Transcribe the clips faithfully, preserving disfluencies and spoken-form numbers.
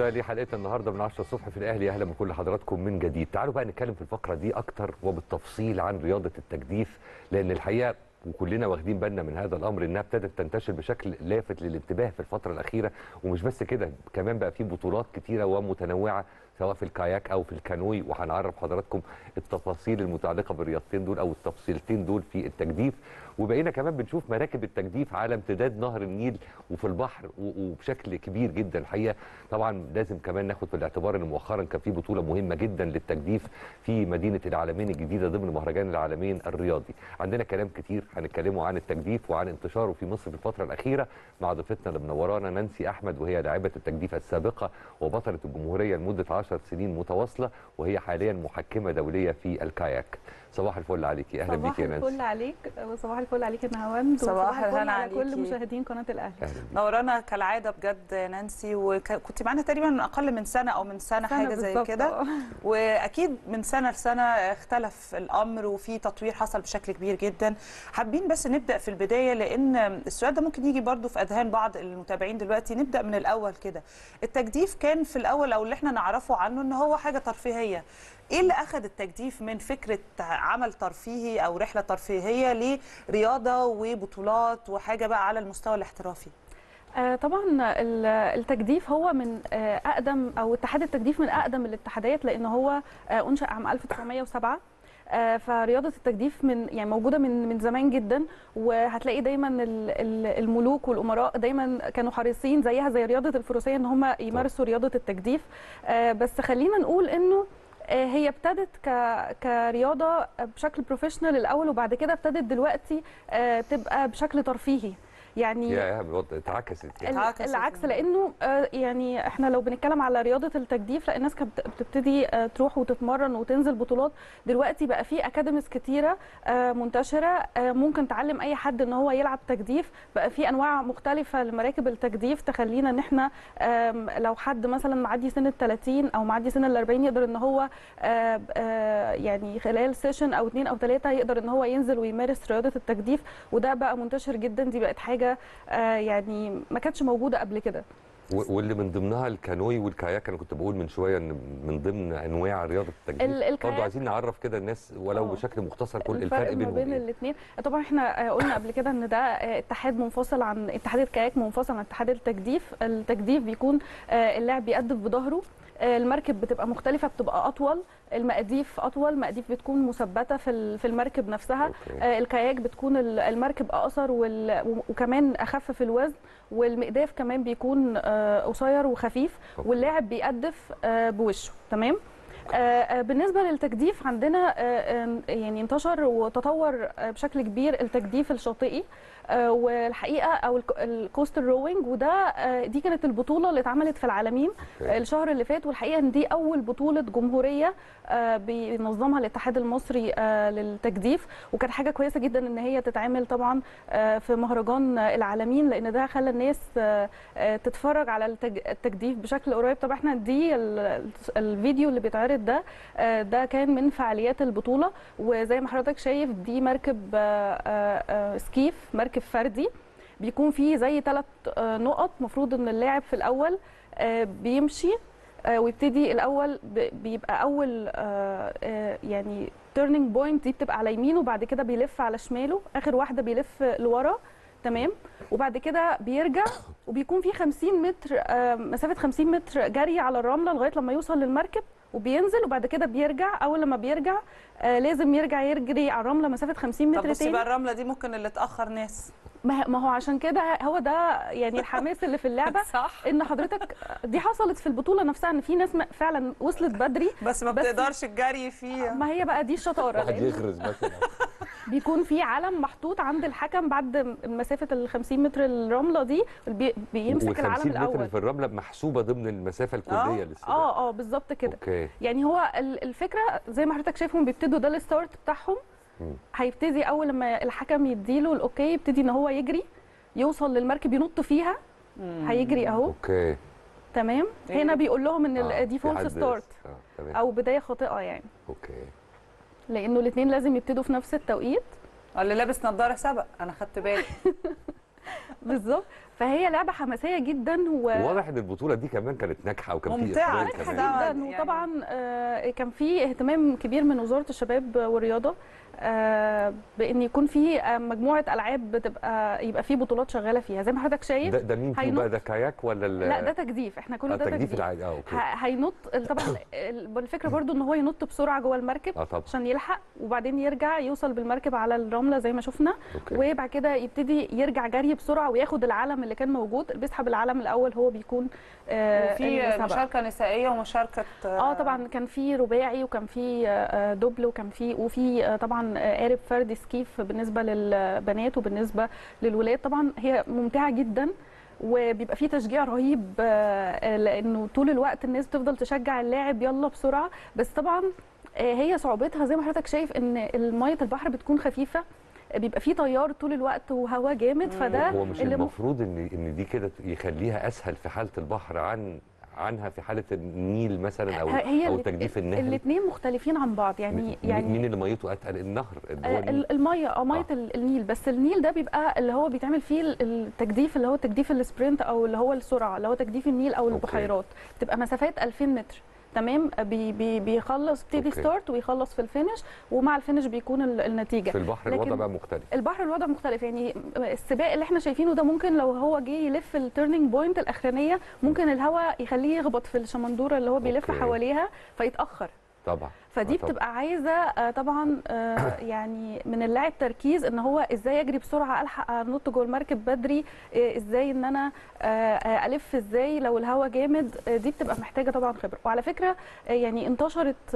ده ليه حلقتنا النهارده من عشرة الصبح في الاهلي. اهلا بكل حضراتكم من جديد. تعالوا بقى نتكلم في الفقره دي اكتر وبالتفصيل عن رياضه التجديف، لان الحقيقه وكلنا واخدين بالنا من هذا الامر انها ابتدت تنتشر بشكل لافت للانتباه في الفتره الاخيره، ومش بس كده، كمان بقى في بطولات كتيره ومتنوعه سواء في الكاياك او في الكانوي، وهنعرف حضراتكم التفاصيل المتعلقه بالرياضتين دول او التفصيلتين دول في التجديف. وبقينا كمان بنشوف مراكب التجديف على امتداد نهر النيل وفي البحر وبشكل كبير جدا الحقيقه. طبعا لازم كمان ناخد في الاعتبار ان مؤخرا كان في بطوله مهمه جدا للتجديف في مدينه العلمين الجديده ضمن مهرجان العلمين الرياضي. عندنا كلام كتير هنتكلموا عن التجديف وعن انتشاره في مصر في الفتره الاخيره مع ضيفتنا اللي منورانا نانسي احمد، وهي لاعبه التجديف السابقه وبطله الجمهوريه لمده عشر سنين متواصله، وهي حاليا محكمه دوليه في الكاياك. صباح الفل عليكي، اهلا بيكي يا نانسي. صباح الفل عليك وصباح الفل عليك يا نهاوند، صباح الفل على كل مشاهدين قناه الاهلي. نورانا كالعاده بجد نانسي، وكنت معانا تقريبا من اقل من سنه او من سنه, سنة حاجه زي كده، واكيد من سنه لسنه اختلف الامر وفي تطوير حصل بشكل كبير جدا. حابين بس نبدا في البدايه، لان السؤال ده ممكن يجي برده في اذهان بعض المتابعين دلوقتي. نبدا من الاول كده، التجديف كان في الاول او اللي احنا نعرفه عنه ان هو حاجه ترفيهيه. ايه اللي اخذ التجديف من فكره عمل ترفيهي او رحله ترفيهيه لرياضه وبطولات وحاجه بقى على المستوى الاحترافي؟ آه طبعا التجديف هو من آه اقدم، او اتحاد التجديف من اقدم الاتحادات، لان هو آه انشأ عام ألف وتسعمائة وسبعة. فرياضه التجديف من يعني موجوده من من زمان جدا، وهتلاقي دايما الملوك والامراء دايما كانوا حريصين زيها زي رياضه الفروسيه ان هم يمارسوا رياضه التجديف. بس خلينا نقول انه هي ابتدت كرياضه بشكل بروفيشنال الاول، وبعد كده ابتدت دلوقتي تبقى بشكل ترفيهي. يعني اتعكست العكس، لانه يعني احنا لو بنتكلم على رياضه التجديف، لا الناس كانت بتبتدي تروح وتتمرن وتنزل بطولات. دلوقتي بقى في اكاديميز كتيره منتشره ممكن تعلم اي حد ان هو يلعب تجديف. بقى في انواع مختلفه لمراكب التجديف تخلينا ان احنا لو حد مثلا معدي سن ال ثلاثين او معدي سن ال أربعين يقدر ان هو يعني خلال سيشن او اثنين او ثلاثه يقدر ان هو ينزل ويمارس رياضه التجديف، وده بقى منتشر جدا. دي بقت حاجه يعني ما كانتش موجوده قبل كده، واللي من ضمنها الكانوي والكاياك. انا كنت بقول من شويه ان من ضمن انواع رياضه التجديف برضه عايزين نعرف كده الناس ولو أوه. بشكل مختصر كل الفرق, الفرق بينهم بين الاثنين. طبعا احنا قلنا قبل كده ان ده اتحاد منفصل عن اتحاد الكاياك، منفصل عن اتحاد التجديف. التجديف بيكون اللاعب بيقدف بظهره، المركب بتبقى مختلفه، بتبقى اطول، المقاديف اطول، مقاديف بتكون مثبته في في المركب نفسها. أوكي. الكاياك بتكون المركب اقصر وكمان اخف في الوزن، والمقداف كمان بيكون قصير وخفيف، واللاعب بيقدف بوشه. تمام. بالنسبه للتجديف عندنا يعني انتشر وتطور بشكل كبير التجديف الشاطئي والحقيقه او الكوستال روينج، وده دي كانت البطوله اللي اتعملت في العالمين الشهر اللي فات، والحقيقه ان دي اول بطوله جمهوريه بينظمها الاتحاد المصري للتجديف، وكان حاجه كويسه جدا ان هي تتعمل طبعا في مهرجان العالمين، لان ده خلى الناس تتفرج على التجديف بشكل قريب. طبعا احنا دي الفيديو اللي بيتعرض ده ده كان من فعاليات البطوله، وزي ما حضرتك شايف دي مركب سكيف، مركب فردي بيكون فيه زي ثلاث نقط. مفروض ان اللاعب في الاول بيمشي ويبتدي الاول، بيبقى اول يعني تيرنينج بوينت دي بتبقى على يمينه، وبعد كده بيلف على شماله، اخر واحده بيلف لورا. تمام. وبعد كده بيرجع، وبيكون في خمسين متر مسافه خمسين متر جري على الرمله لغايه لما يوصل للمركب وبينزل، وبعد كده بيرجع. اول لما بيرجع آه لازم يرجع يجري على الرمله مسافه خمسين متر. طب بصي بقى الرمله دي ممكن اللي تاخر ناس، ما هو عشان كده هو ده يعني الحماس اللي في اللعبه. صح. ان حضرتك دي حصلت في البطوله نفسها ان في ناس فعلا وصلت بدري بس ما بتقدرش تجري فيها. ما هي بقى دي الشطاره، واحد يغرز مثلا بيكون في علم محطوط عند الحكم بعد مسافه ال خمسين متر الرمله دي، بيمسك العلم الاول. خمسين متر في الرمله محسوبه ضمن المسافه الكليه للسباق. اه اه بالظبط كده. يعني هو الفكره زي ما حضرتك شايفهم بيبتدوا ده الستارت بتاعهم، هيبتدي اول لما الحكم يديله الاوكي يبتدي ان هو يجري، يوصل للمركب ينط فيها. مم. هيجري اهو. اوكي تمام. إيه؟ هنا بيقول لهم ان آه. دي فولس ستارت آه. او بدايه خاطئه يعني. اوكي، لانه الاثنين لازم يبتدوا في نفس التوقيت. اللي لابس نظاره سبق، انا خدت بالي. بالظبط. فهي لعبه حماسيه جدا، وواضح ان البطوله دي كمان كانت ناجحه وكان في ممتعه جدا. وطبعا كان في اهتمام كبير من وزاره الشباب والرياضه بان يكون في مجموعه العاب تبقى يبقى في بطولات شغاله فيها زي ما حضرتك شايف. ده مين فيه بقى؟ ده كاياك ولا لا ده تجديف؟ احنا كله ده تجديف العادي. اه اوكي. هينط طبعا. الفكره برده ان هو ينط بسرعه جوه المركب عشان يلحق، وبعدين يرجع يوصل بالمركب على الرمله زي ما شفنا، وبعد كده يبتدي يرجع جري بسرعه وياخد العلم اللي كان موجود. اللي بيسحب العلم الاول هو بيكون آه في مشاركه نسائيه ومشاركه اه طبعا كان في رباعي وكان في آه دوبل وكان في وفي آه طبعا قارب آه فردي سكيف بالنسبه للبنات وبالنسبه للولاد. طبعا هي ممتعه جدا وبيبقى فيه تشجيع رهيب آه لانه طول الوقت الناس بتفضل تشجع اللاعب يلا بسرعه. بس طبعا آه هي صعوبتها زي ما حضرتك شايف ان ميه البحر بتكون خفيفه، بيبقى فيه تيار طول الوقت وهواء جامد. فده هو مش اللي المفروض ان ان دي كده يخليها اسهل في حاله البحر عن عنها في حاله النيل مثلا او او تجديف النهر؟ الاثنين مختلفين عن بعض. يعني يعني مين اللي ميته اتقل؟ النهر اللي الميه اه ميه النيل. بس النيل ده بيبقى اللي هو بيتعمل فيه التجديف اللي هو تجديف السبرنت او اللي هو السرعه اللي هو تجديف النيل او البحيرات، بتبقى مسافات ألفين متر. تمام. بي بي بيخلص بتدي ستارت ويخلص في الفينش، ومع الفينش بيكون النتيجه. في البحر الوضع بقى مختلف. البحر الوضع مختلف. يعني السباق اللي احنا شايفينه ده ممكن لو هو جه يلف التيرنينج بوينت الاخرانيه ممكن الهواء يخليه يخبط في الشمندوره اللي هو بيلف حواليها فيتاخر طبعا. فدي طبعا. بتبقى عايزه طبعا يعني من اللاعب تركيز ان هو ازاي اجري بسرعه الحق انط جوه المركب بدري، ازاي ان انا الف ازاي لو الهواء جامد. دي بتبقى محتاجه طبعا خبره. وعلى فكره يعني انتشرت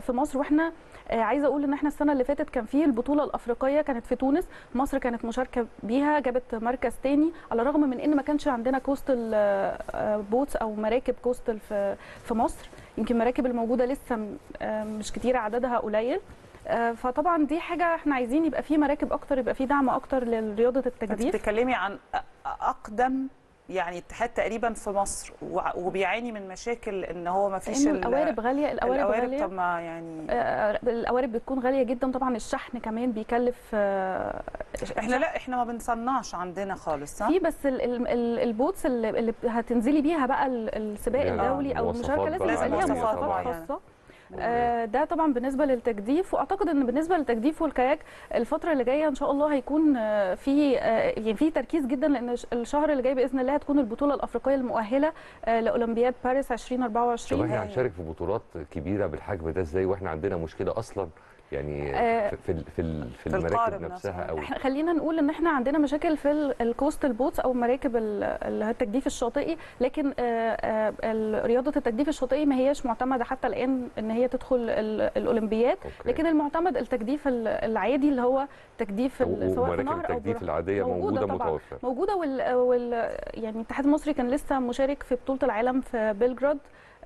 في مصر، واحنا عايزه اقول ان احنا السنه اللي فاتت كان في البطوله الافريقيه كانت في تونس، مصر كانت مشاركه بيها جابت مركز تاني على الرغم من ان ما كانش عندنا كوستل بوتس او مراكب كوستل في في مصر. يمكن المراكب الموجوده لسه مش كتير، عددها قليل. فطبعا دي حاجه احنا عايزين يبقى في مراكب اكتر، يبقى في دعم اكتر لرياضه التجديف. انت بتتكلمي عن اقدم يعني اتحاد تقريبا في مصر وبيعاني من مشاكل ان هو ما فيش القوارب غاليه. القوارب غاليه. طب ما يعني القوارب بتكون غاليه جدا. طبعا الشحن كمان بيكلف. احنا لا احنا ما بنصنعش عندنا خالص. في بس البوتس اللي هتنزلي بيها بقى السباق الدولي او المشاركه لازم يبقى ليها مواصفات خاصه. ده طبعا بالنسبه للتجديف. واعتقد ان بالنسبه للتجديف والكاياك الفتره اللي جايه ان شاء الله هيكون في يعني في تركيز جدا، لان الشهر اللي جاي باذن الله هتكون البطوله الافريقيه المؤهله لاولمبياد باريس ألفين وأربعة وعشرين. طب احنا هنشارك في بطولات كبيره بالحجم ده ازاي واحنا عندنا مشكله اصلا يعني آه في في في المراكب نفسها؟ او احنا خلينا نقول ان احنا عندنا مشاكل في الكوستال بوتس او مراكب اللي هي التجديف الشاطئي، لكن آه آه رياضه التجديف الشاطئي ما هياش معتمده حتى الان ان هي تدخل الاولمبيات. أوكي. لكن المعتمد التجديف العادي اللي هو تجديف سواء النهر او التجديف العاديه موجوده متوفره موجوده. وال, وال يعني الاتحاد المصري كان لسه مشارك في بطوله العالم في بلغراد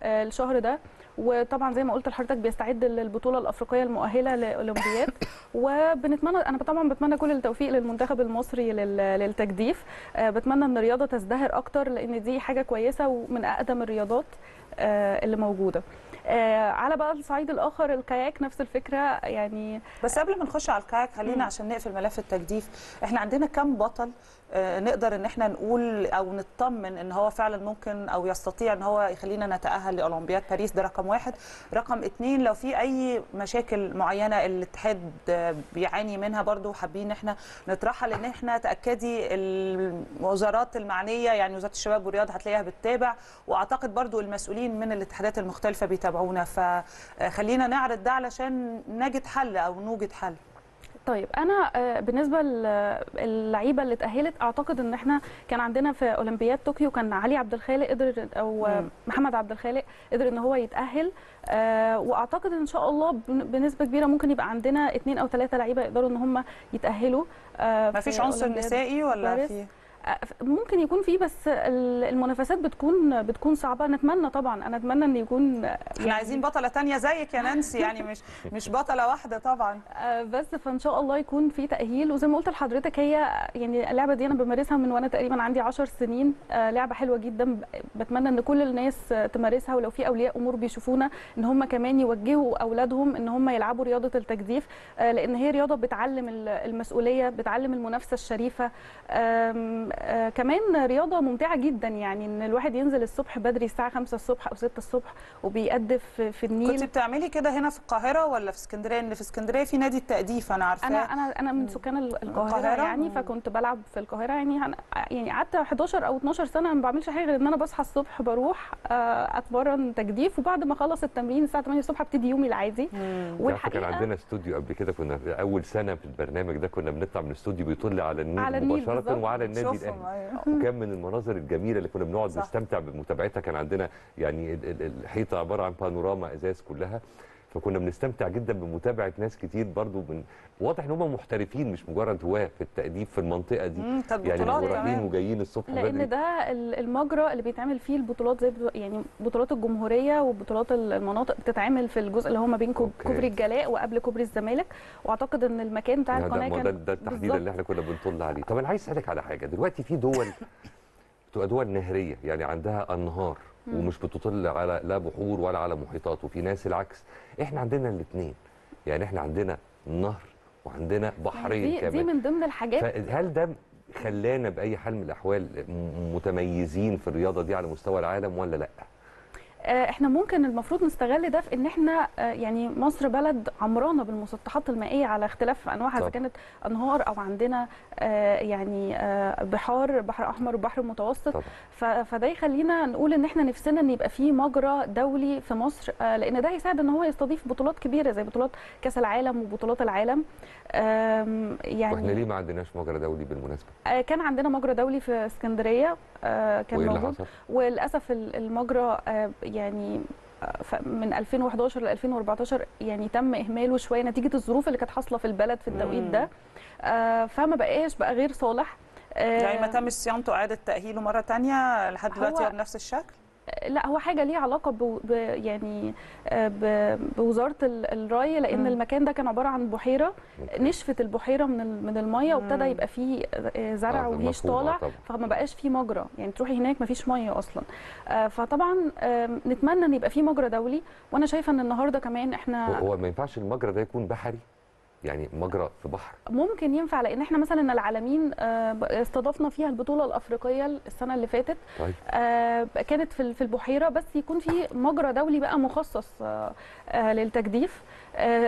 آه الشهر ده، وطبعا زي ما قلت لحضرتك بيستعد للبطوله الافريقيه المؤهله للاولمبياد. وبنتمنى انا طبعا بتمنى كل التوفيق للمنتخب المصري للتجديف. بتمنى ان الرياضه تزدهر اكتر لان دي حاجه كويسه ومن اقدم الرياضات اللي موجوده. على بقى الصعيد الاخر الكاياك نفس الفكره يعني. بس قبل ما نخش على الكاياك خلينا عشان نقفل ملف التجديف، احنا عندنا كام بطل نقدر ان احنا نقول او نطمن ان هو فعلا ممكن او يستطيع ان هو يخلينا نتاهل لاولمبياد باريس؟ ده رقم واحد. رقم اتنين، لو في اي مشاكل معينه الاتحاد بيعاني منها برضو حابين احنا نطرحها، لان احنا تاكدي الوزارات المعنيه يعني وزاره الشباب والرياضه هتلاقيها بتتابع، واعتقد برضو المسؤولين من الاتحادات المختلفه بيتابعونا، فخلينا نعرض ده علشان نجد حل او نوجد حل. طيب انا بالنسبه للعيبه اللي اتاهلت اعتقد ان احنا كان عندنا في اولمبياد طوكيو كان علي عبد الخالق قدر او مم. محمد عبد الخالق قدر ان هو يتاهل. أه واعتقد ان شاء الله بنسبه كبيره ممكن يبقى عندنا اثنين او ثلاثه لعيبه يقدروا ان هم يتاهلوا. أه ما فيش عنصر نسائي ولا في؟ ممكن يكون فيه بس المنافسات بتكون بتكون صعبه. نتمنى طبعا انا اتمنى ان يكون احنا يعني عايزين بطله ثانيه زيك يا نانسي يعني مش مش بطله واحده طبعا. بس فان شاء الله يكون في تاهيل. وزي ما قلت لحضرتك هي يعني اللعبه دي انا بمارسها من وانا تقريبا عندي عشر سنين. لعبه حلوه جدا بتمنى ان كل الناس تمارسها، ولو في اولياء امور بيشوفونا ان هم كمان يوجهوا اولادهم ان هم يلعبوا رياضه التجديف، لان هي رياضه بتعلم المسؤوليه، بتعلم المنافسه الشريفه. كمان رياضه ممتعه جدا، يعني ان الواحد ينزل الصبح بدري الساعه خمسة الصبح او ستة الصبح وبيقدف في النيل. كنت بتعملي كده هنا في القاهره ولا في اسكندريه؟ ان في اسكندريه في نادي التجديف انا عارفاه. انا انا انا من سكان القاهره يعني، فكنت بلعب في القاهره يعني يعني قعدت حداشر او اتناشر سنه ما بعملش حاجه غير ان انا بصحى الصبح بروح اتمرن تجديف، وبعد ما اخلص التمرين الساعه تمانية الصبح ابتدي يومي العادي. والحقيقه كان عندنا استوديو قبل كده، كنا في اول سنه في البرنامج ده كنا بنطلع من الاستوديو بيطل على النيل مباشره وعلى النادي الاهلي، وكان من المناظر الجميله اللي كنا بنقعد نستمتع بمتابعتها. كان عندنا يعني الحيطه عباره عن بانوراما ازاز كلها، فكنا بنستمتع جدا بمتابعه ناس كتير برضو من واضح ان هم محترفين مش مجرد هواه في التأديب في المنطقه دي، يعني رايحين وجايين الصبح بدري، لان ده المجرى اللي بيتعمل فيه البطولات، زي يعني بطولات الجمهوريه وبطولات المناطق بتتعمل في الجزء اللي هم بين كوبري الجلاء وقبل كوبري الزمالك، واعتقد ان المكان بتاع القناه كان ده ده التحديد اللي احنا كنا بنطل عليه. طب انا عايز اسالك على حاجه دلوقتي، في دول بتبقى دول نهريه يعني عندها انهار ومش بتطل على لا بحور ولا على محيطات، وفي ناس العكس. احنا عندنا الاثنين، يعني احنا عندنا نهر وعندنا بحرين دي كمان، دي من ضمن الحاجات. فهل ده خلانا باي حال من الاحوال متميزين في الرياضه دي على مستوى العالم ولا لا؟ احنا ممكن المفروض نستغل ده في ان احنا يعني مصر بلد عمرانه بالمسطحات المائيه على اختلاف انواعها، اذا كانت انهار او عندنا يعني بحار، بحر احمر وبحر متوسط. طبعا. فده يخلينا نقول ان احنا نفسنا ان يبقى في مجرى دولي في مصر، لان ده هيساعد ان هو يستضيف بطولات كبيره زي بطولات كاس العالم وبطولات العالم. يعني واحنا ليه ما عندناش مجرى دولي بالمناسبه؟ كان عندنا مجرى دولي في اسكندريه كان موجود، وللاسف المجرى يعني من ألفين وحداشر ل ألفين وأربعتاشر يعني تم اهماله شويه نتيجه الظروف اللي كانت حاصله في البلد في التوقيت ده، فما بقاش بقى غير صالح. يعني ما تمش صيانته اعاده تاهيله مره ثانيه لحد دلوقتي بنفس الشكل؟ لا، هو حاجه ليها علاقه ب يعني بوزاره الري، لان مم. المكان ده كان عباره عن بحيره، نشفت البحيره من من الميه وابتدى يبقى فيه زرع وهيش طالع، فما بقاش فيه مجرى، يعني تروحي هناك ما فيش ميه اصلا. فطبعا نتمنى ان يبقى فيه مجرى دولي، وانا شايفه ان النهارده كمان احنا هو ما ينفعش المجرى ده يكون بحري، يعني مجرى في بحر ممكن ينفع، لان احنا مثلا العالمين استضفنا فيها البطوله الافريقيه السنه اللي فاتت. طيب. كانت في البحيره، بس يكون في مجرى دولي بقى مخصص للتجديف.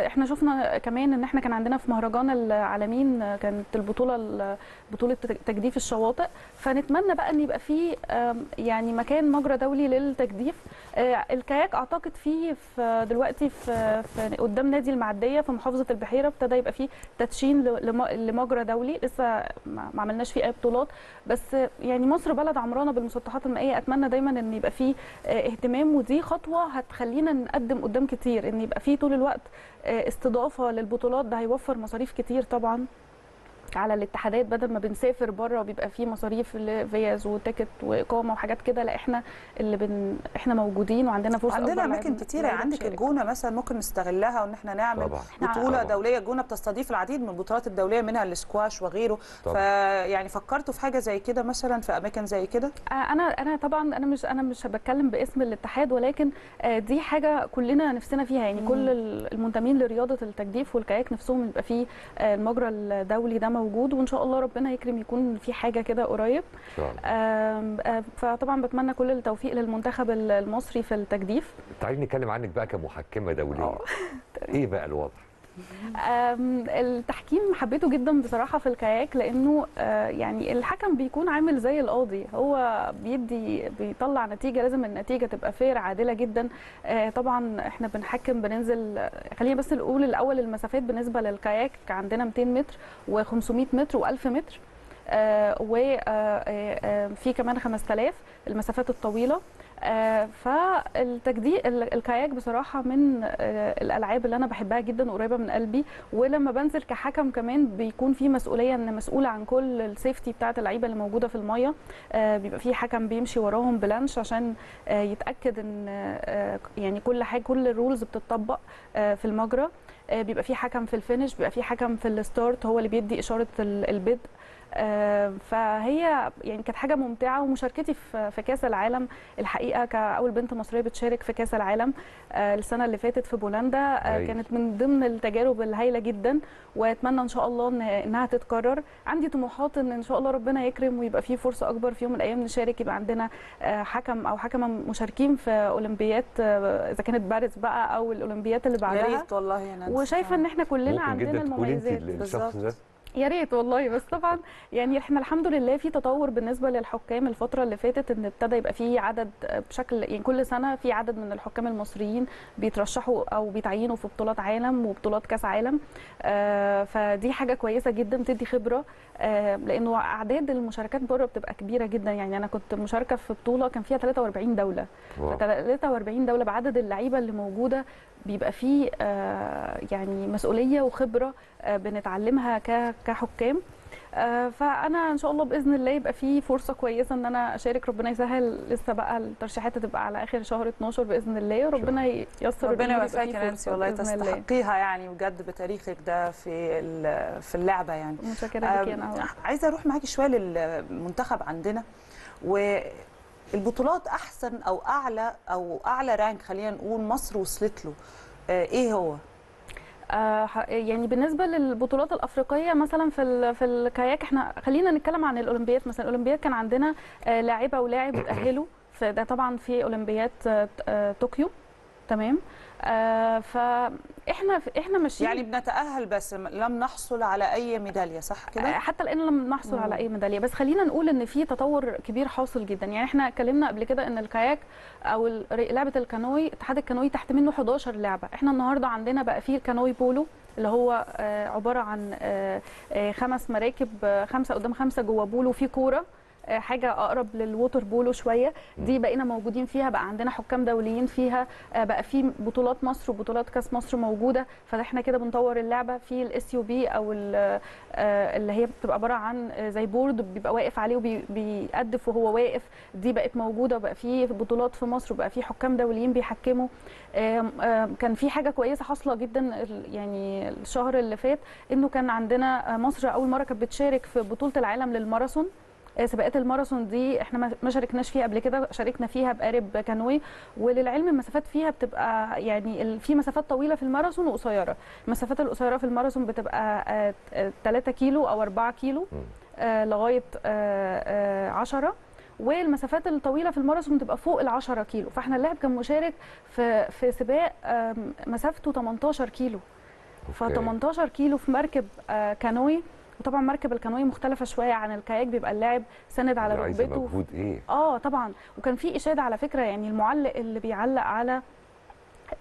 احنا شفنا كمان ان احنا كان عندنا في مهرجان العالمين كانت البطوله بطوله تجديف الشواطئ، فنتمنى بقى ان يبقى في يعني مكان مجرى دولي للتجديف. الكاياك اعتقد فيه في دلوقتي في, في قدام نادي المعديه في محافظه البحيره ابتدى يبقى فيه تدشين لمجرى دولي، لسه ما عملناش فيه اي بطولات، بس يعني مصر بلد عمرانه بالمسطحات المائيه، اتمنى دايما ان يبقى فيه اهتمام، ودي خطوه هتخلينا نقدم قدام كتير، ان يبقى فيه طول الوقت استضافه للبطولات. ده هيوفر مصاريف كتير طبعا على الاتحادات، بدل ما بنسافر بره وبيبقى فيه مصاريف لفيز وتيكت واقامه وحاجات كده، لا احنا اللي بن... احنا موجودين وعندنا فرصه، عندنا اماكن كتيره. عندك الجونه مثلا ممكن نستغلها وان احنا نعمل طبعا. بطوله طبعا. دوليه. الجونه بتستضيف العديد من البطولات الدوليه منها الاسكواش وغيره، فيعني فكرتوا في حاجه زي كده مثلا في اماكن زي كده؟ انا انا طبعا انا مش انا مش بتكلم باسم الاتحاد، ولكن دي حاجه كلنا نفسنا فيها، يعني مم. كل المنتمين لرياضه التجديف والكاياك نفسهم يبقى فيه المجرى الدولي ده موجود، وان شاء الله ربنا يكرم يكون في حاجه كده قريب. فطبعا بتمنى كل التوفيق للمنتخب المصري في التجديف. تعالي نتكلم عنك بقى كمحكمه دوليه. ايه بقى الوضع؟ التحكيم حبيته جدا بصراحه في الكاياك، لانه يعني الحكم بيكون عامل زي القاضي، هو بيدي بيطلع نتيجه، لازم النتيجه تبقى فير عادله جدا. طبعا احنا بنحكم بننزل، خلينا بس نقول الاول المسافات بالنسبه للكاياك عندنا مئتين متر وخمسمية متر وألف متر، وفي كمان خمسة آلاف المسافات الطويله. فالتجديف الكاياك بصراحه من الالعاب اللي انا بحبها جدا وقريبه من قلبي، ولما بنزل كحكم كمان بيكون في مسؤوليه، ان مسؤوله عن كل السيفتي بتاعه اللعيبه اللي موجوده في الميه، بيبقى في حكم بيمشي وراهم بلانش عشان يتاكد ان يعني كل حاجه كل الرولز بتطبق في المجرى، بيبقى في حكم في الفينش، بيبقى في حكم في الستارت هو اللي بيدي اشاره البدء. فهي يعني كانت حاجه ممتعه. ومشاركتي في كاس العالم الحقيقه كاول بنت مصريه بتشارك في كاس العالم السنه اللي فاتت في بولندا كانت من ضمن التجارب الهائله جدا، واتمنى ان شاء الله انها تتكرر. عندي طموحات ان ان شاء الله ربنا يكرم ويبقى في فرصه اكبر في يوم من الايام نشارك، يبقى عندنا حكم او حكمه مشاركين في اولمبيات اذا كانت باريس بقى او الاولمبيات اللي بعدها. يا ريت والله يا نانسي، وشايفه ان احنا كلنا عندنا المميزات بالظبط. يا ريت والله، بس طبعا يعني احنا الحمد لله في تطور بالنسبه للحكام الفتره اللي فاتت، ان ابتدى يبقى في عدد بشكل يعني كل سنه في عدد من الحكام المصريين بيترشحوا او بيتعينوا في بطولات عالم وبطولات كاس عالم، فدي حاجه كويسه جدا بتدي خبره، لانه اعداد المشاركات بره بتبقى كبيره جدا. يعني انا كنت مشاركه في بطوله كان فيها ثلاثة وأربعين دوله، ف ثلاثة وأربعين دوله بعدد اللعيبه اللي موجوده بيبقى فيه يعني مسؤوليه وخبره بنتعلمها كحكام. فانا ان شاء الله باذن الله يبقى في فرصه كويسه ان انا اشارك، ربنا يسهل. لسه بقى الترشيحات هتبقى على اخر شهر اتناشر باذن الله، وربنا ييسر. ربنا يوفقك يا نانسي، والله تستحقيها يعني بجد بتاريخك ده في في اللعبه يعني. متشكره ليكي. انا عايزه اروح معاكي شويه للمنتخب عندنا، والبطولات احسن او اعلى او اعلى رانك خلينا نقول مصر وصلت له ايه هو؟ يعني بالنسبه للبطولات الافريقيه مثلا في في الكاياك، احنا خلينا نتكلم عن الاولمبيات مثلا. الاولمبيات كان عندنا لاعبه ولاعب اتاهلوا، فده طبعا في اولمبيات طوكيو، تمام. فاحنا احنا ماشيين يعني بنتاهل بس لم نحصل على اي ميداليه، صح كده؟ حتى الان لم نحصل على اي ميداليه، بس خلينا نقول ان في تطور كبير حاصل جدا. يعني احنا اتكلمنا قبل كده ان الكاياك او لعبه الكانوي، اتحاد الكانوي تحت منه حداشر لعبه. احنا النهارده عندنا بقى في الكانوي بولو اللي هو عباره عن خمس مراكب، خمسه قدام خمسه جوه بولو، في كوره حاجه اقرب للووتر بولو شويه، دي بقينا موجودين فيها، بقى عندنا حكام دوليين فيها، بقى في بطولات مصر وبطولات كاس مصر موجوده. فاحنا كده بنطور اللعبه. في الاس يو بي او اللي هي بتبقى عباره عن زي بورد بيبقى واقف عليه وبيقدف وهو واقف، دي بقت موجوده، بقى في بطولات في مصر وبقى في حكام دوليين بيحكموا. كان في حاجه كويسه حاصله جدا يعني الشهر اللي فات، انه كان عندنا مصر اول مره كانت بتشارك في بطوله العالم للماراثون. سباقات الماراثون دي احنا ما شاركناش فيها قبل كده، شاركنا فيها بقارب كانوي. وللعلم المسافات فيها بتبقى يعني في مسافات طويله في الماراثون وقصيره. المسافات القصيره في الماراثون بتبقى ثلاثة كيلو او أربعة كيلو لغايه عشرة، والمسافات الطويله في الماراثون بتبقى فوق ال عشرة كيلو. فاحنا اللاعب كان مشارك في في سباق مسافته تمنتاشر كيلو، ف تمنتاشر كيلو في مركب كانوي. وطبعا مركب الكانوي مختلفه شويه عن الكاياك، بيبقى اللاعب سند على ركبته. مجهود ايه؟ اه طبعا. وكان في اشاده على فكره، يعني المعلق اللي بيعلق على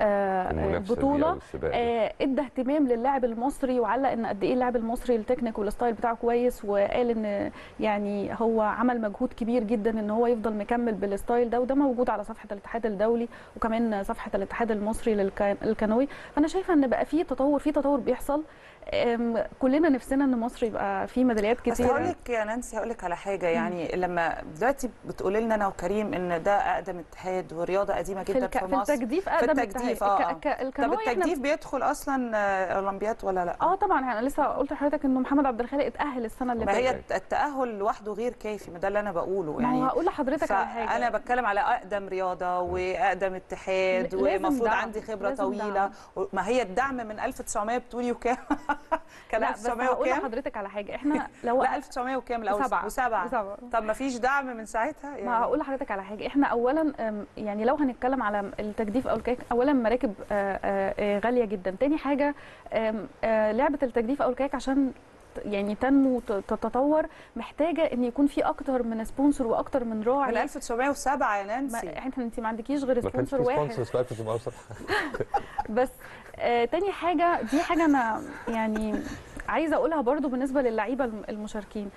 آه البطوله آه ادى اهتمام للاعب المصري، وعلق ان قد ايه اللاعب المصري التكنيك والستايل بتاعه كويس، وقال ان يعني هو عمل مجهود كبير جدا ان هو يفضل مكمل بالستايل ده، وده موجود على صفحه الاتحاد الدولي وكمان صفحه الاتحاد المصري للكانوي. فانا شايفه ان بقى في تطور، في تطور بيحصل. كلنا نفسنا ان مصر يبقى في ميداليات كتير. بس هقول لك يا نانسي، هقول لك على حاجه يعني مم. لما دلوقتي بتقولي لنا انا وكريم ان ده اقدم اتحاد ورياضه قديمه جدا في, الك... في مصر. التجديف اقدم التجديف اه ك... ك... طب التجديف ب... بيدخل اصلا اولمبيات ولا لا؟ اه طبعا. انا لسه قلت لحضرتك انه محمد عبد الخالق اتاهل السنه اللي فاتت. ما هي التاهل لوحده غير كافي، ما ده اللي انا بقوله يعني. ما هو هقول لحضرتك على حاجه، انا بتكلم على اقدم رياضه واقدم اتحاد، ومفروض عندي خبره طويله. ما هي الدعم من ألف وتسعمية بتقولي وكام كان ألف وتسعمية وكام؟ لا حضرتك على حاجه، احنا لو لا ألف وتسعمية وكام الاول؟ سبعة. طب ما فيش دعم من ساعتها يعني. ما هقول لحضرتك على حاجه، احنا اولا يعني لو هنتكلم على التجديف او الكاياك، اولا مراكب غاليه جدا. تاني حاجه لعبه التجديف او الكاياك عشان يعني تنمو وتتطور محتاجه ان يكون في اكتر من سبونسر واكتر من راعي. من ألف وتسعمية وسبعة يا نانسي انت ما عندكيش غير سبونسر واحد. بس آه تاني حاجه، دي حاجه انا يعني عايزه اقولها برضو بالنسبه للعيبه المشاركين.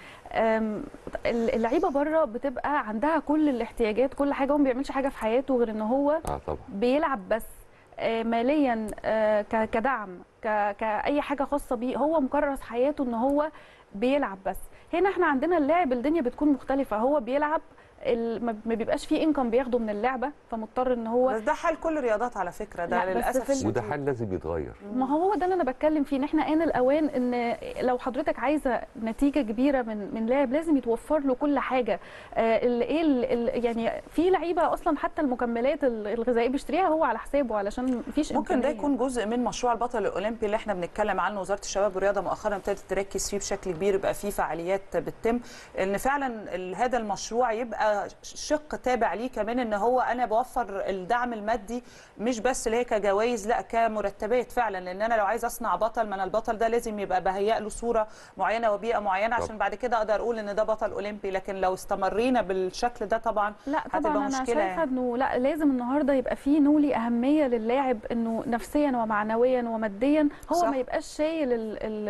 اللعيبه بره بتبقى عندها كل الاحتياجات، كل حاجه، هو ما بيعملش حاجه في حياته غير ان هو آه بيلعب بس. ماليا كدعم كأي حاجة خاصة بيه، هو مكرس حياته ان هو بيلعب بس. هنا احنا عندنا اللاعب الدنيا بتكون مختلفة، هو بيلعب ما بيبقاش فيه انكم بياخده من اللعبه، فمضطر ان هو. بس ده حال كل الرياضات على فكره، ده للاسف وده حال لازم يتغير. ما هو ده اللي انا بتكلم فيه، ان احنا ان الاوان ان لو حضرتك عايزه نتيجه كبيره من من لاعب لازم يتوفر له كل حاجه. ايه آه يعني في لعيبه اصلا حتى المكملات الغذائيه بيشتريها هو على حسابه علشان مفيش امكانيه. ممكن ده يكون جزء من مشروع البطل الاولمبي اللي احنا بنتكلم عنه، وزاره الشباب والرياضه مؤخرا ابتدت تركز فيه بشكل كبير، يبقى فيه فعاليات بتتم ان فعلا هذا المشروع يبقى شق تابع ليه كمان، ان هو انا بوفر الدعم المادي مش بس اللي هي كجوائز، لا كمرتبات فعلا. لان انا لو عايز اصنع بطل، ما انا البطل ده لازم يبقى بهيئ له صوره معينه وبيئه معينه عشان بعد كده اقدر اقول ان ده بطل اولمبي. لكن لو استمرينا بالشكل ده طبعا لا هتبقى مشكله. انا شايفه انه لا، لازم النهارده يبقى فيه نولي اهميه للاعب، انه نفسيا ومعنويا وماديا هو صح. ما يبقاش شايل ال ال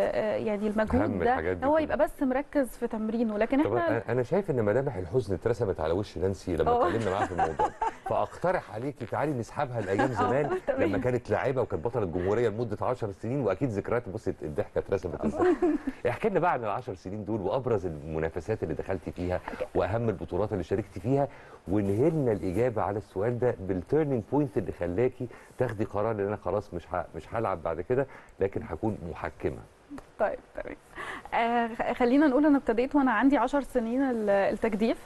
يعني المجهود ده، هو يبقى بس مركز في تمرينه. لكن احنا انا شايف ان ملامح الحزن اترسمت على وش نانسي لما اتكلمنا معاها في الموضوع، فاقترح عليكي تعالي نسحبها لايام زمان لما كانت لاعبه وكانت بطله الجمهوريه لمده عشر سنين، واكيد ذكريات بصت الضحكه اترسمت ازاي. احكي لنا بقى عن العشر سنين دول وابرز المنافسات اللي دخلتي فيها واهم البطولات اللي شاركتي فيها، ونهينا الاجابه على السؤال ده بالتيرنينج بوينت اللي خلاكي تاخدي قرار ان انا خلاص مش مش هلعب بعد كده لكن هكون محكمه. طيب تمام. آه خلينا نقول انا ابتديت وانا عندي عشر سنين التجديف.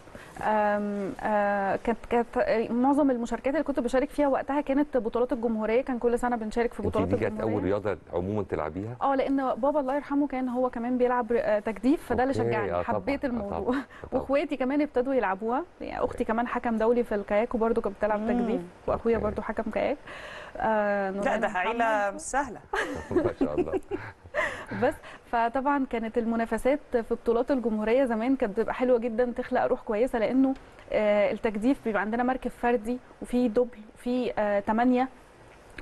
آم آم كانت كانت معظم المشاركات اللي كنت بشارك فيها وقتها كانت بطولات الجمهوريه، كان كل سنه بنشارك في بطولات الجمهوريه. دي كانت اول رياضه عموما تلعبيها؟ اه لان بابا الله يرحمه كان هو كمان بيلعب تجديف، فده اللي شجعني، حبيت الموضوع. واخواتي كمان ابتدوا يلعبوها، يعني اختي كمان حكم دولي في الكاياك وبرده كانت بتلعب تجديف، واخويا برده حكم كاياك. آه لا ده عيله مش سهله ما شاء الله. بس فطبعا كانت المنافسات في بطولات الجمهوريه زمان كانت بتبقى حلوه جدا، تخلق روح كويسه، لانه التجديف بيبقى عندنا مركب فردي وفي دبل وفي ثمانيه،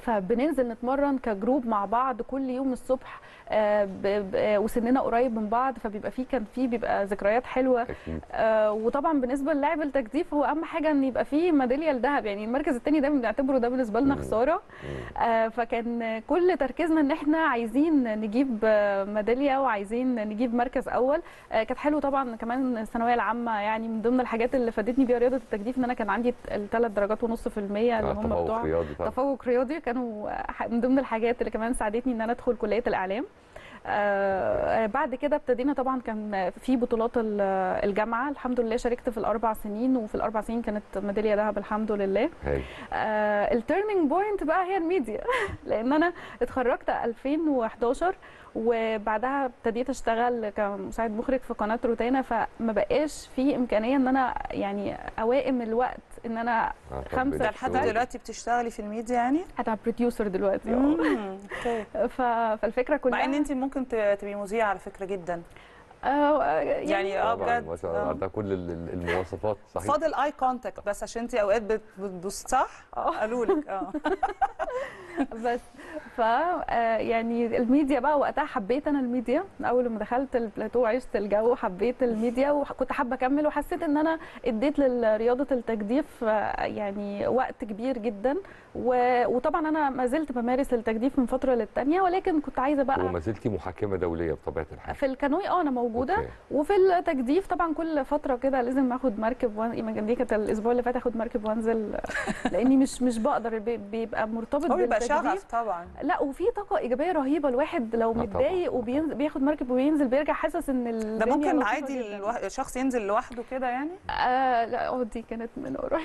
فبننزل نتمرن كجروب مع بعض كل يوم الصبح، وسننا قريب من بعض، فبيبقى فيه كان فيه بيبقى ذكريات حلوه. وطبعا بالنسبه للاعب التجديف هو اهم حاجه ان يبقى فيه ميداليه الذهب، يعني المركز الثاني ده بنعتبره ده بالنسبه لنا خساره، فكان كل تركيزنا ان احنا عايزين نجيب ميداليه وعايزين نجيب مركز اول. كانت حلو طبعا كمان الثانويه العامه، يعني من ضمن الحاجات اللي فادتني بيها رياضه التجديف ان انا كان عندي الثلاث درجات ونص في المية اللي هم بتوع تفوق رياضي، كانوا من ضمن الحاجات اللي كمان ساعدتني ان انا ادخل كليه الاعلام. آه بعد كده ابتدينا طبعا كان في بطولات الجامعه، الحمد لله شاركت في الاربع سنين، وفي الاربع سنين كانت ميداليه ذهب الحمد لله. آه التيرنينج بوينت بقى هي الميديا، لان انا اتخرجت ألفين وحداشر وبعدها ابتديت اشتغل كمساعد مخرج في قناه روتانا، فما بقاش في امكانيه ان انا يعني اوائم الوقت ان انا خمسه لحد دلوقتي بتشتغلي في الميديا، يعني انا بروديوسر دلوقتي. اه فالفكره كلها مع ان انت ممكن تبقي مذيعه على فكره جدا. اه يعني اه بجد عندها كل المواصفات صحيح. فاضل اي كونتاكت بس عشان انت اوقات بتبص صح؟ قالوا لك اه بس ف يعني الميديا بقى وقتها حبيت انا الميديا، اول ما دخلت البلاتو عشت الجو، حبيت الميديا وكنت حابه اكمل، وحسيت ان انا اديت لرياضه التجديف يعني وقت كبير جدا، وطبعا انا ما زلت بمارس التجديف من فتره للتانيه، ولكن كنت عايزه بقى. وما زلتي محكمه دوليه بطبيعه الحال؟ في الكانوي اه انا موجوده أوكي. وفي التجديف طبعا كل فتره كده لازم اخد مركب وان... دي كانت الاسبوع اللي فات اخد مركب وانزل لاني مش مش بقدر، بيبقى مرتبط بالتجديف طبعا. لا وفي طاقه ايجابيه رهيبه، الواحد لو متضايق وبينزل بياخد مركب وبينزل بيرجع حاسس ان ده ممكن عادي الو... شخص ينزل لوحده كده يعني؟ آه لا دي كانت من قريب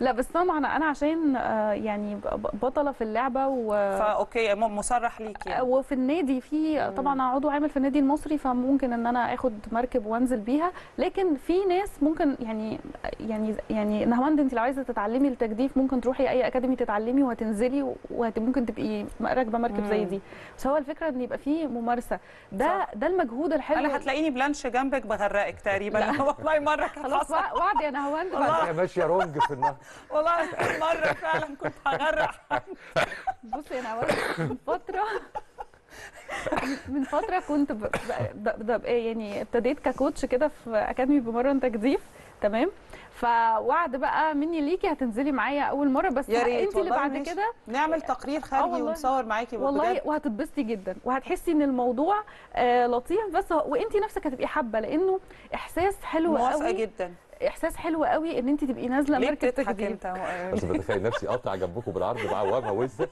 لا بس طبعا انا عشان آه يعني بطله في اللعبه و فا اوكي مصرح ليكي يعني. وفي النادي في طبعا عضو عامل في النادي المصري، فممكن ان انا اخد مركب وانزل بيها. لكن في ناس ممكن يعني يعني يعني نهاوند انت لو عايزه تتعلمي التجديف ممكن تروحي اي اكاديمي تتعلمي وهتنزلي وممكن تبقي راكبه مركب مم. زي دي. بس هو الفكره ان يبقى في ممارسه، ده صح. ده المجهود الحلو. انا هتلاقيني بلانش جنبك بغرقك تقريبا والله مره كانت خلاص وعد يا نهاوند والله ماشيه رونج في النهر والله مره فعلا كنت هغرق بصي يا نهاوند فتره من فتره كنت ب... ب... ب... يعني ابتديت ككوتش كده في اكاديمي بمرن تجديف تمام. فوعد بقى مني ليكي هتنزلي معايا اول مره بس انت اللي بعد كده نعمل تقرير خارجي ونصور معاكي والله، وهتتبسطي جدا وهتحسي ان الموضوع آه لطيف، بس وانت نفسك هتبقي حابه لانه احساس حلو قوي جدا احساس حلو قوي ان انت تبقي نازله مركب تجديف. بس بتخيل نفسي قاطع جنبكم بالعرض مع وابها وزه.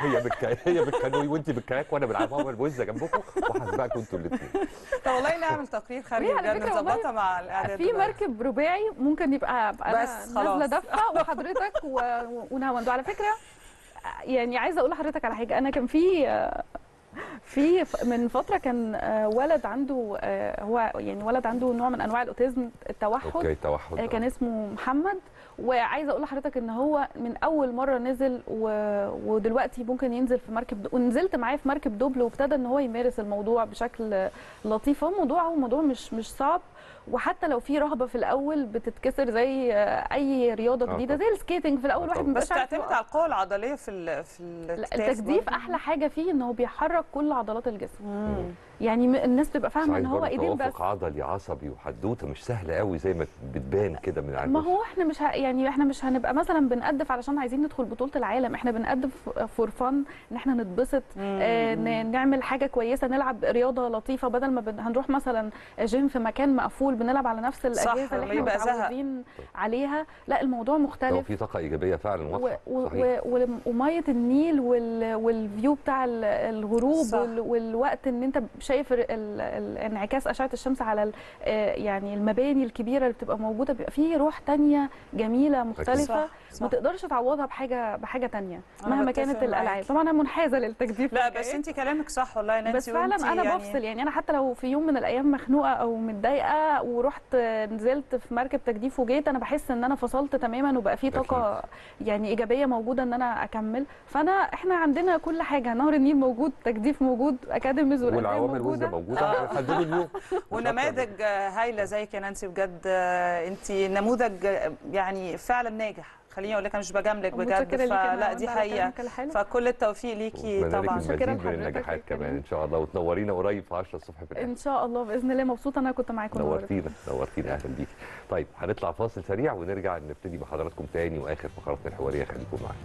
هي بالك هي بالكانوي وانت بالكاياك وانا بالعرباوه والوزه جنبكم وحاسباكم انتوا الاثنين. طب والله نعمل تقرير خارجي بجد نظبطها مع الاعداد. في مركب رباعي ممكن يبقى انا نازله دفه وحضرتك ونهاوند. وعلى فكره يعني عايزه اقول لحضرتك على حاجه، انا كان في في من فتره كان ولد عنده هو يعني ولد عنده نوع من انواع الاوتيزم التوحد. التوحد كان اسمه محمد، وعايزه اقول لحضرتك ان هو من اول مره نزل ودلوقتي ممكن ينزل في مركب، ونزلت معاه في مركب دوبل وابتدى ان هو يمارس الموضوع بشكل لطيف. هو موضوع موضوع مش مش صعب، وحتى لو في رهبه في الاول بتتكسر زي اي رياضه جديده زي السكيتنج في الاول. واحد بس تعتمد على القوه العضليه في في التجديف. احلى حاجه فيه ان هو بيحرك كل عضلات الجسم. مم. يعني الناس بتبقى فاهمه ان هو ايدين بس. توافق عضلي عصبي وحدوته مش سهله قوي زي ما بتبان كده من عندنا. ما هو احنا مش ه... يعني احنا مش هنبقى مثلا بنقدف علشان عايزين ندخل بطوله العالم، احنا بنقدف فور فن ان احنا نتبسط، آه نعمل حاجه كويسه، نلعب رياضه لطيفه، بدل ما بن... هنروح مثلا جيم في مكان مقفول بنلعب على نفس الاجهزه اللي احنا متعودين عليها. لا الموضوع مختلف. لو في طاقه ايجابيه فعلا واضحه. و... صحيح. و... و... وميه النيل وال... والفيو بتاع الغروب وال... والوقت ان انت شايف انعكاس اشعه الشمس على يعني المباني الكبيره اللي بتبقى موجوده، بيبقى في روح ثانيه جميله مختلفه ما تقدرش تعوضها بحاجه بحاجه ثانيه مهما كانت الالعاب. طبعا انا منحازه للتجديف. لا بس انت كلامك صح والله يا نانسي، بس فعلا انا يعني بفصل. يعني انا حتى لو في يوم من الايام مخنوقه او متضايقه ورحت نزلت في مركب تجديف وجيت، انا بحس ان انا فصلت تماما وبقى في طاقه يعني ايجابيه موجوده ان انا اكمل. فانا احنا عندنا كل حاجه، نهر النيل موجود، تجديف موجود، اكاديميز والعوامل موجوده موجوده لحد اليوم، ونماذج هايله زيك يا نانسي بجد. انت نموذج يعني فعلا ناجح، خليني اقول لك انا مش بجاملك بجد، فلا دي حقيقه. فكل التوفيق ليكي طبعا، شكرا لحضرتك والنجاحات كمان ان شاء الله، وتنورينا قريب في عشرة الصبح في الحلقة. ان شاء الله باذن الله. مبسوطه انا كنت معاكم. نورتينا نورتينا، اهلا بيكي. طيب هنطلع فاصل سريع ونرجع نبتدي بحضراتكم تاني واخر فقراتنا الحواريه، خليكم معانا.